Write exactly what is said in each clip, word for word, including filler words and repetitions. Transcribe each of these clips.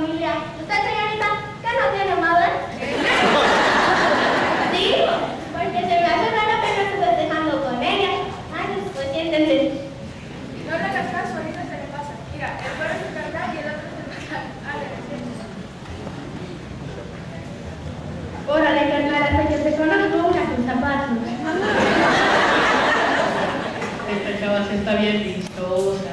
familia. ¿Usted, señorita, que no tiene madre? Sí, porque se me hace raro que no esté festejando con ella. Ay, pues siéntense. No le hagas caso, a mí no se le pasa. Mira, el perro se carga y el otro se pasa. Órale, que claro, que te conozco una con zapatos. Esta chava sí está bien vistosa.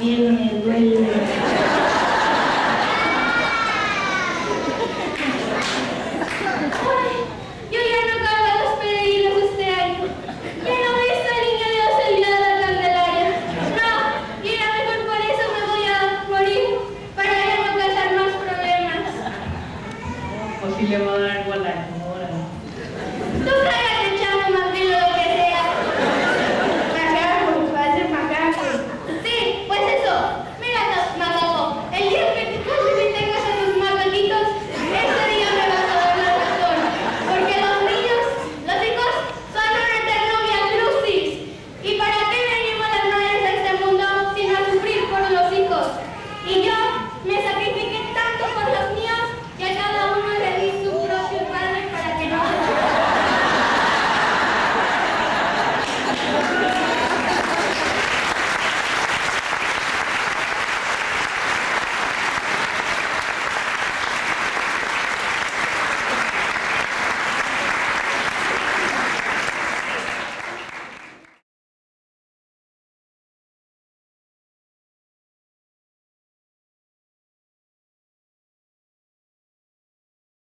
También me duele.